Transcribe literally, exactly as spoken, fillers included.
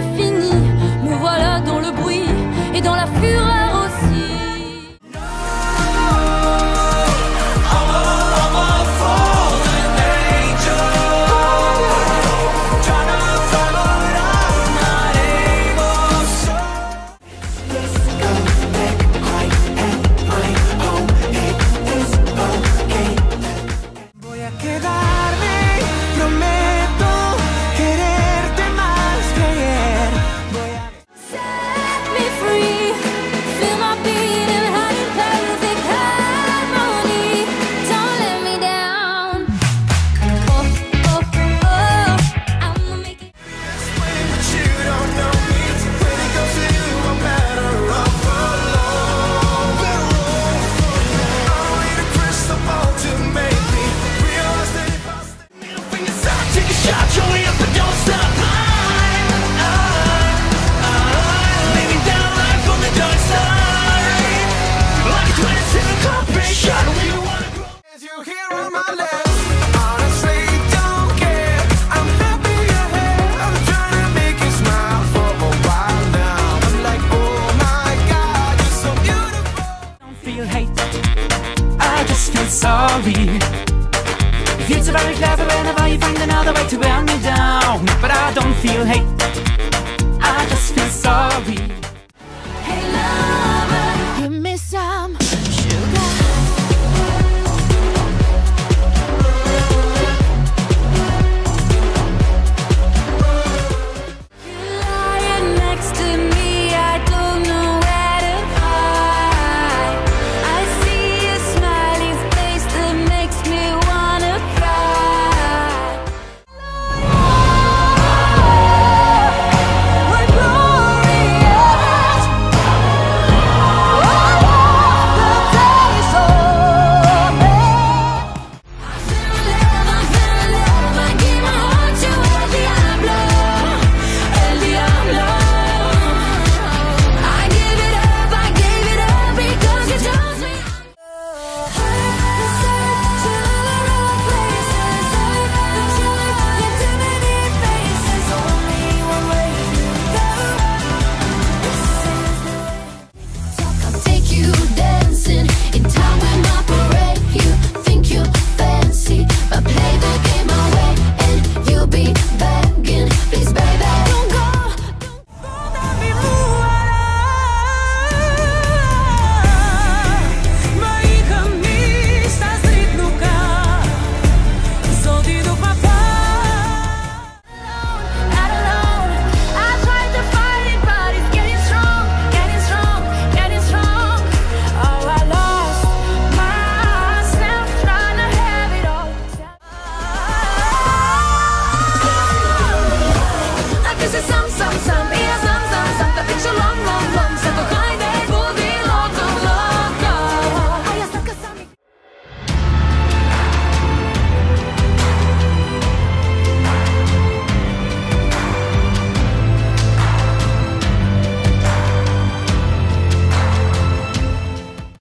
c'est fini. Me voilà dans le bruit et dans la fureur aussi. Sorry. You're so very clever whenever you find another way to wear me down, but I don't feel hate.